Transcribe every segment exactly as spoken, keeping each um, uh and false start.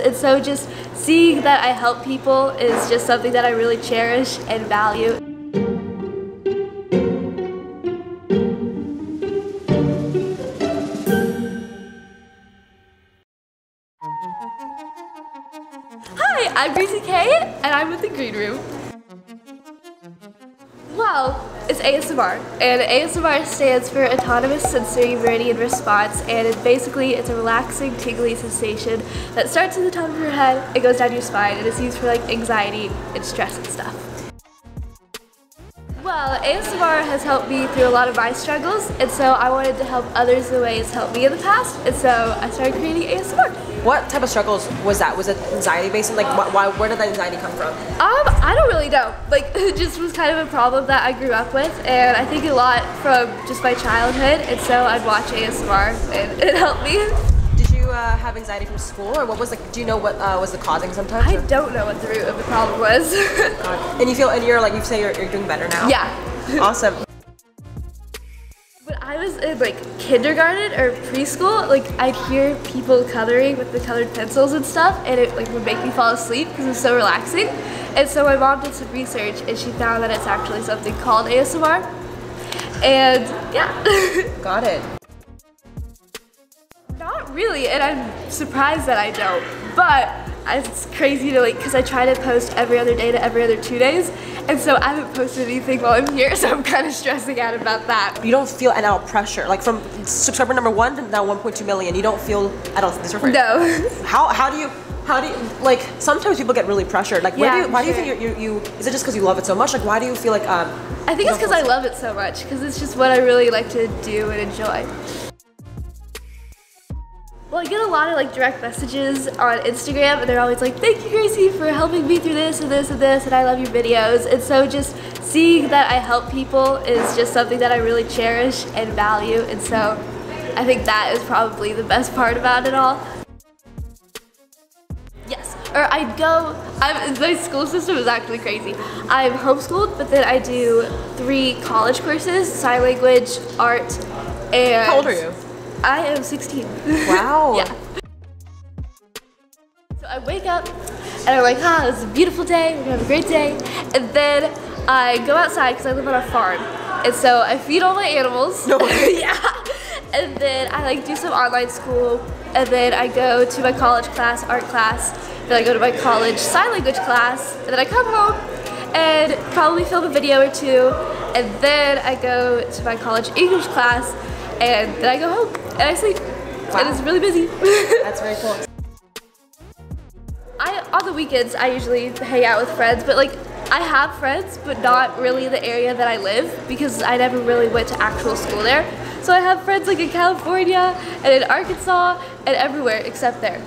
And so just seeing that I help people is just something that I really cherish and value. Hi, I'm Gracie Kate, and I'm with The Green Room. Well, it's A S M R, and A S M R stands for Autonomous Sensory Meridian Response, and it basically it's a relaxing, tingly sensation that starts at the top of your head, it goes down your spine, and it's used for like anxiety and stress and stuff. Well, A S M R has helped me through a lot of my struggles, and so I wanted to help others the way it's helped me in the past, and so I started creating A S M R. What type of struggles was that? Was it anxiety-based? Like, why? Where did that anxiety come from? Um, I don't really know. Like, it just was kind of a problem that I grew up with, and I think a lot from just my childhood, and so I'd watch A S M R, and it helped me. Did you uh, have anxiety from school, or what was like? Do you know what uh, was the causing sometimes? I or? don't know what the root of the problem was. God. And you feel, and you're like, you say you're, you're doing better now? Yeah. Awesome. When I was in like kindergarten or preschool, like I'd hear people coloring with the colored pencils and stuff, and it like would make me fall asleep because it was so relaxing. And so my mom did some research, and she found that it's actually something called A S M R. And yeah, got it. Not really, and I'm surprised that I don't. But it's crazy to like, because I try to post every other day to every other two days, and so I haven't posted anything while I'm here, so I'm kind of stressing out about that. You don't feel at all pressure, like from subscriber number one to now one point two million. You don't feel at all this pressure. No. How how do you how do you like? Sometimes people get really pressured. Like, where yeah, do you, why sure. do you think you're, you you is it just because you love it so much? Like, why do you feel like um? I think it's because I love it so much, because it's just what I really like to do and enjoy. Well, I get a lot of like direct messages on Instagram, and they're always like, thank you, Gracie, for helping me through this and this and this, and I love your videos. And so just seeing that I help people is just something that I really cherish and value, and so I think that is probably the best part about it all. Yes, or I'd go, I'm, my school system is actually crazy. I'm homeschooled, but then I do three college courses, sign language, art, and... How old are you? I am sixteen. Wow. Yeah. So I wake up and I'm like, ah, it's a beautiful day, we're gonna have a great day. And then I go outside because I live on a farm. And so I feed all my animals. No way. Yeah. And then I like do some online school. And then I go to my college class, art class. Then I go to my college sign language class. And then I come home and probably film a video or two. And then I go to my college English class. And then I go home and I sleep. Wow. And it's really busy. That's very cool. I on the weekends I usually hang out with friends, but like I have friends, but not really the area that I live, because I never really went to actual school there. So I have friends like in California and in Arkansas and everywhere except there.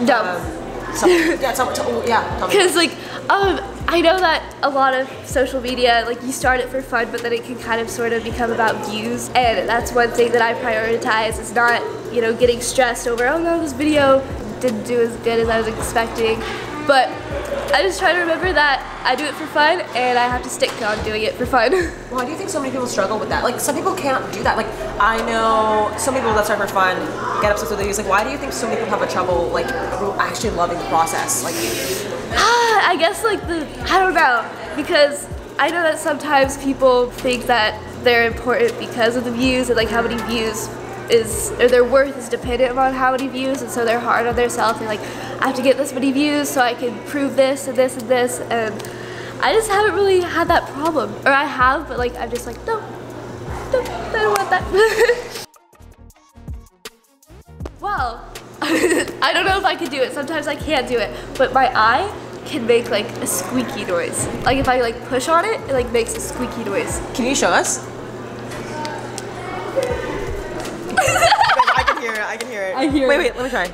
No. Um, so, yeah, so, oh, yeah. Because like um. I know that a lot of social media, like you start it for fun, but then it can kind of sort of become about views, and that's one thing that I prioritize. It's not, you know, getting stressed over, oh no, this video didn't do as good as I was expecting, but I just try to remember that I do it for fun, and I have to stick on doing it for fun. Why do you think so many people struggle with that? Like, some people can't do that. Like, I know some people that start for fun, get obsessed with the views. Like, why do you think so many people have a trouble, like, actually loving the process? Like. I guess like the, I don't know, because I know that sometimes people think that they're important because of the views, and like how many views is, or their worth is dependent on how many views, and so they're hard on themselves. They're like, I have to get this many views so I can prove this and this and this, and I just haven't really had that problem. Or I have, but like I'm just like, no, no, I don't want that. Well, I don't know if I could do it. Sometimes I can't do it, but my eye can make like a squeaky noise. Like if I like push on it, it like makes a squeaky noise. Can you show us? I can hear it, I can hear it. I hear wait, it. Wait, wait, let me try.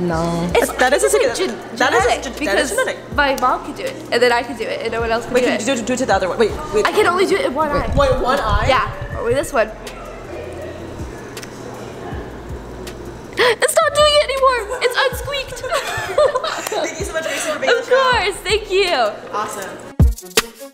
No. It's, that is a genetic, genetic, that is, because that is my mom could do it, and then I could do it, and no one else could wait, do it. Wait, can you do, do it to the other one? Wait, wait. I can only do it in one wait, eye. Wait, one eye? Yeah, or this one. It's not doing it anymore! It's unsqueaked! Thank you so much, Gracie, for being on the show. Of course, thank you! Awesome.